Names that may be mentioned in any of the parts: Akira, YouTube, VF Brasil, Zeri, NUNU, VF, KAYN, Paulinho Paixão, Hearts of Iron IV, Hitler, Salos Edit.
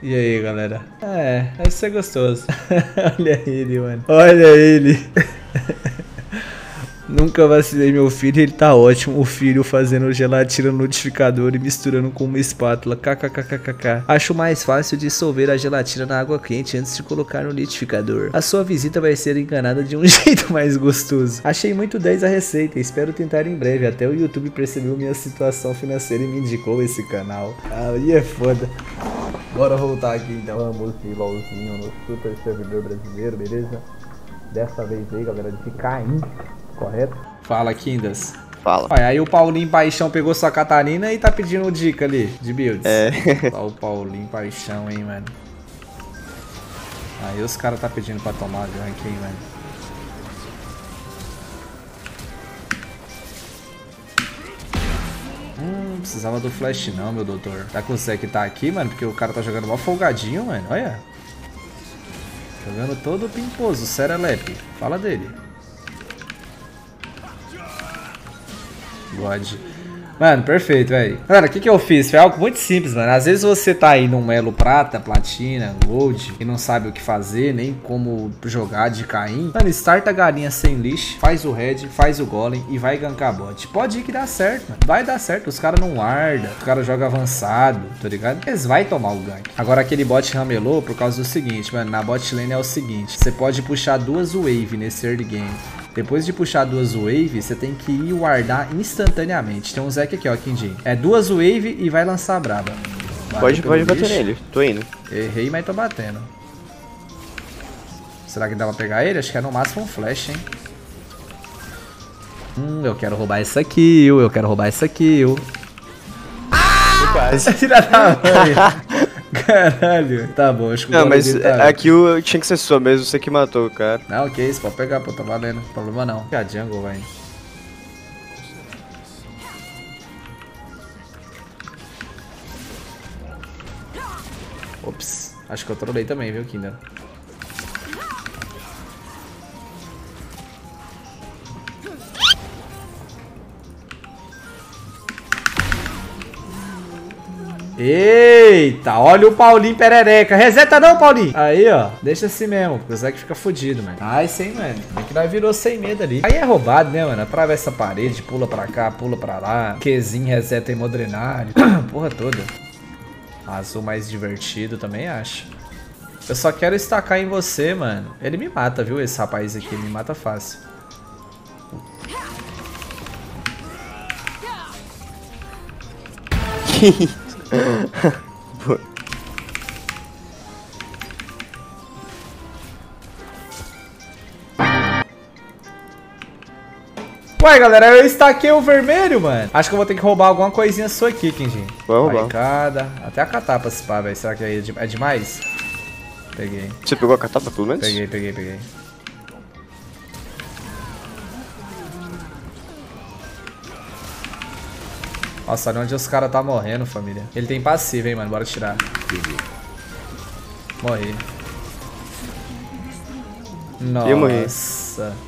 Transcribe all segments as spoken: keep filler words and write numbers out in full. E aí, galera? É, deve ser gostoso. Olha ele, mano. Olha ele. Nunca vacilei meu filho, ele tá ótimo. O filho fazendo gelatina no liquidificador e misturando com uma espátula. Kkkkk. Acho mais fácil dissolver a gelatina na água quente antes de colocar no liquidificador. A sua visita vai ser enganada de um jeito mais gostoso. Achei muito dez a receita, espero tentar em breve. Até o YouTube percebeu minha situação financeira e me indicou esse canal. Aí é foda. Bora voltar aqui então. Vamos de LOLzinho no super servidor brasileiro, beleza? Dessa vez aí, galera, de K A Y N. Correto? Fala, Kindas. Fala. Olha, aí o Paulinho Paixão pegou sua Catarina e tá pedindo dica ali de builds. É. Olha o Paulinho Paixão, hein, mano. Aí os caras tá pedindo pra tomar gank, hein, mano. Hum, não precisava do flash não, meu doutor. Tá com o Zé que tá aqui, mano, porque o cara tá jogando mó folgadinho, mano. Olha. Jogando todo pimposo, Serelepe. Fala dele. God. Mano, perfeito, velho. Galera, o que que eu fiz? Foi algo muito simples, mano. Às vezes você tá aí num elo prata, platina, gold, e não sabe o que fazer, nem como jogar de Kayn. Mano, starta a galinha sem lixo, faz o red, faz o golem e vai gankar bot. Pode ir que dá certo, mano. Vai dar certo, os caras não guardam, os caras jogam avançado, tá ligado? Eles vão tomar o gank. Agora aquele bot ramelou por causa do seguinte, mano. Na bot lane é o seguinte, você pode puxar duas wave nesse early game. Depois de puxar duas wave, você tem que ir guardar instantaneamente. Tem um Zeke aqui, ó, Kindin. É duas wave e vai lançar a braba. Bate pode pode lixo. Bater nele, tô indo. Errei, mas tô batendo. Será que dá pra pegar ele? Acho que é no máximo um flash, hein. Hum, eu quero roubar essa kill, eu quero roubar essa kill. Ah! Quase. Tira da mãe. Caralho. Tá bom, acho que não, mas tá aqui o tinha que ser sua mesmo, você que matou o cara. Não, que isso, pode pegar, pô, tá valendo. Problema não. Que a jungle, velho. Ops. Acho que eu trolei também, viu, Kinder? Eita, olha o Paulinho perereca. Reseta não, Paulinho. Aí, ó. Deixa assim mesmo, porque o Zeke fica fodido, mano. Ai, sem, mano. É que nós virou sem medo ali. Aí é roubado, né, mano? Atravessa a parede, pula pra cá, pula pra lá. Qzinho, reseta em modrenário. Porra toda. Azul mais divertido, também acho. Eu só quero estacar em você, mano. Ele me mata, viu? Esse rapaz aqui, ele me mata fácil. Uhum. Ué, galera, eu estaquei o vermelho, mano. Acho que eu vou ter que roubar alguma coisinha sua aqui, Kindin. Vamos lá. Até a catapa, se pá, velho. Será que é, de... é demais? Peguei. Você pegou a catapa, pelo menos? Peguei, peguei, peguei. Nossa, olha onde os caras tá morrendo, família. Ele tem passivo, hein, mano. Bora tirar. Morri. Nossa. Eu morri.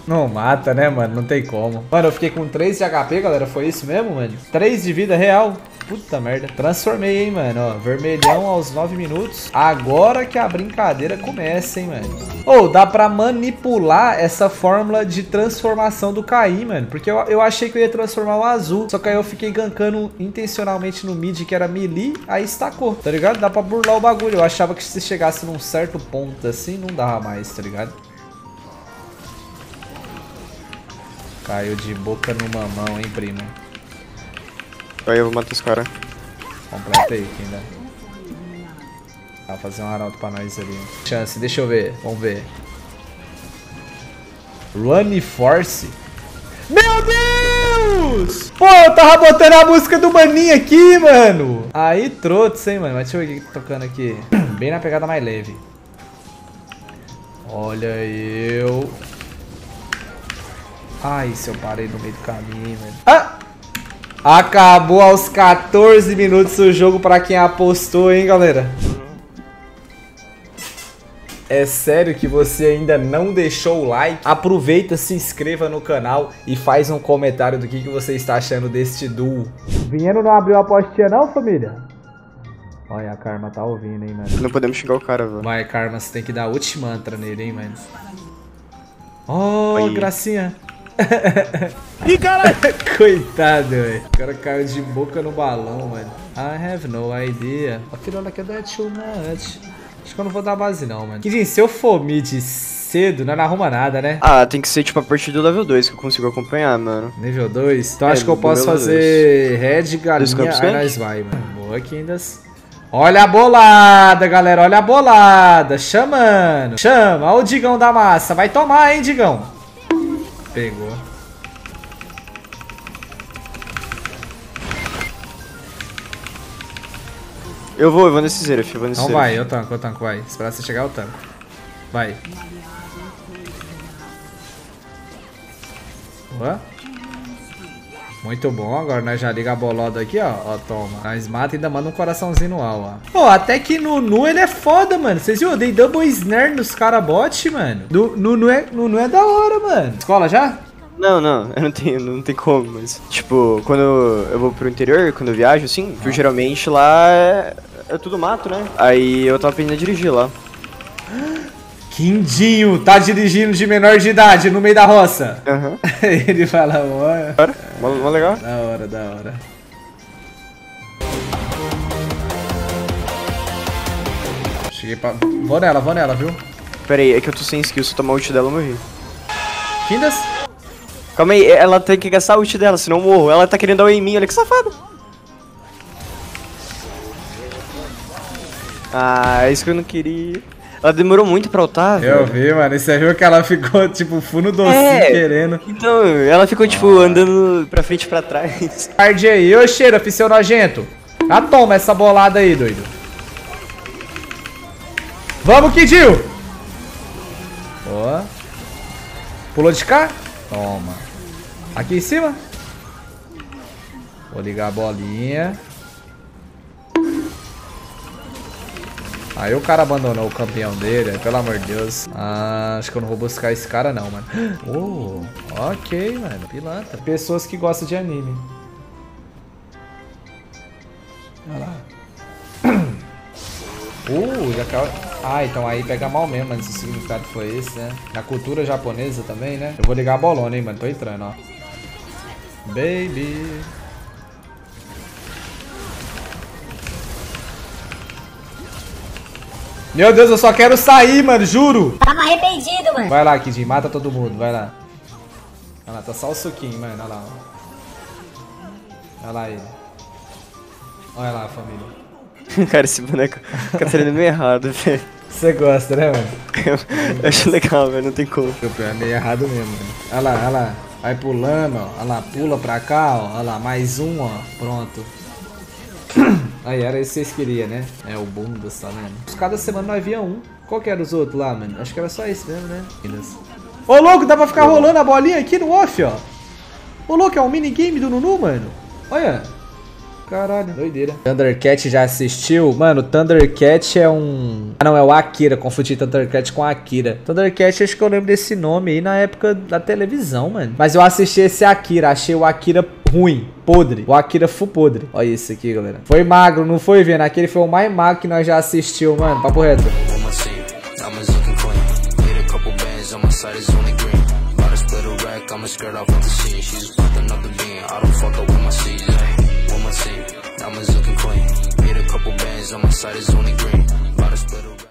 Não mata, né, mano? Não tem como. Mano, eu fiquei com três de H P, galera. Foi isso mesmo, mano? três de vida real. Puta merda. Transformei, hein, mano. Ó, vermelhão aos nove minutos. Agora que a brincadeira começa, hein, mano. Ou, oh, dá pra manipular essa fórmula de transformação do Kayn, mano. Porque eu, eu achei que eu ia transformar o azul. Só que aí eu fiquei gankando intencionalmente no mid, que era melee. Aí estacou, tá ligado? Dá pra burlar o bagulho. Eu achava que se chegasse num certo ponto assim, não dava mais, tá ligado? Caiu de boca no mamão, hein, primo. Aí eu vou matar os caras. Completei aqui ainda. Dá pra fazer um arauto pra nós ali. Chance, deixa eu ver. Vamos ver. Run Force. Meu Deus! Pô, eu tava botando a música do maninho aqui, mano. Aí trotos, hein, mano. Mas deixa eu ver o que tá tocando aqui. Bem na pegada mais leve. Olha eu. Ai, se eu parei no meio do caminho, velho. Ah! Acabou aos quatorze minutos o jogo pra quem apostou, hein, galera? É sério que você ainda não deixou o like? Aproveita, se inscreva no canal e faz um comentário do que, que você está achando deste duo. Vinhedo não abriu a apostinha não, família? Olha, a Karma tá ouvindo, hein, mano. Não podemos xingar o cara, velho. Vai, Karma, você tem que dar a última mantra nele, hein, mano. Oh, Oi. gracinha. Ih, caralho. Coitado, velho. O cara caiu de boca no balão, mano. I have no idea. A filha daqui é da Tchumat. Acho que eu não vou dar base, não, mano. Quer dizer, se eu for mid cedo, não, não arruma nada, né? Ah, tem que ser, tipo, a partir do level dois que eu consigo acompanhar, mano. Nível dois? Então é, acho que eu posso fazer red, galinha, aí nós vai, mano. Boa, Kindas. Olha a bolada, galera. Olha a bolada. Chamando. Chama. Olha o Digão da massa. Vai tomar, hein, Digão. Pegou. Eu vou, eu vou nesse Zeri, filho. Então vai, eu tanco, eu tanco, vai. Esperar você chegar, eu tanco. Vai. Boa. Muito bom, agora nós já liga a bolada aqui, ó. Ó, toma. Nós mata e ainda manda um coraçãozinho no alvo, ó. Pô, até que Nunu ele é foda, mano. Vocês viram? Eu dei double snare nos cara bot, mano. Do, Nunu, é, Nunu é da hora, mano. Escola já? Não, não. Eu não tenho, não tem como, mas... Tipo, quando eu vou pro interior, quando eu viajo, assim, ah. eu, geralmente lá é, é tudo mato, né? Aí eu tava aprendendo a dirigir lá. Quindinho tá dirigindo de menor de idade no meio da roça. Uhum. Ele fala, olha. Mó legal. Da hora, da hora. Cheguei pra... Vou nela, vou nela, viu? Pera aí, é que eu tô sem skill, se eu tomar ult dela eu morri. Kindas? Calma aí, ela tem que gastar a ult dela, senão eu morro. Ela tá querendo dar o em mim, olha que safado. Ah, é isso que eu não queria. Ela demorou muito pra ultar. Eu velho. vi, mano. E você viu que ela ficou, tipo, fundo docinho é. querendo. Então, ela ficou, tipo, ah. andando pra frente e pra trás. Tarde aí. Ô, cheira, seu nojento. Ah, toma essa bolada aí, doido. Vamos, Kidil. Boa. Pulou de cá? Toma. Aqui em cima. Vou ligar a bolinha. Aí o cara abandonou o campeão dele, pelo amor de Deus. Ah, acho que eu não vou buscar esse cara não, mano. Oh, ok, mano. Pilantra. Pessoas que gostam de anime. Olha lá. Uh, já caiu. Ah, então aí pega mal mesmo, mano. Se o significado foi esse, né? Na cultura japonesa também, né? Eu vou ligar a bolona, hein, mano. Tô entrando, ó. Baby. Meu Deus, eu só quero sair, mano, juro. Tava arrependido, mano. Vai lá, Kidinho, mata todo mundo, vai lá. Olha lá, tá só o suquinho, mano, olha lá. Olha lá ele. Olha lá, família. Cara, esse boneco tá saindo meio errado, velho. Você gosta, né, mano? Eu, eu acho legal, velho, não tem como. É meio errado mesmo, mano. Olha lá, olha lá. Vai pulando, ó. Olha lá, pula pra cá, ó. Olha lá, mais um, ó. Pronto. Aí, era isso que vocês queriam, né? É o bunda, tá vendo? Cada semana nós via um. Qual que era os outros lá, mano? Acho que era só esse mesmo, né? Ô, louco, dá pra ficar rolando a bolinha aqui no off, ó. Ô, louco, é um minigame do Nunu, mano. Olha. Caralho, doideira. Thundercat já assistiu? Mano, Thundercat é um... Ah, não, é o Akira. Confundi Thundercat com Akira. Thundercat, acho que eu lembro desse nome aí na época da televisão, mano. Mas eu assisti esse Akira. Achei o Akira ruim, podre. O Akira foi podre. Olha isso aqui, galera. Foi magro, não foi, vendo? Aquele foi o mais magro que nós já assistiu, mano. Papo reto. I'm a looking queen. Hit a couple bands on my side is only green.